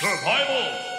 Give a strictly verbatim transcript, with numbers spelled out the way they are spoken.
Survival!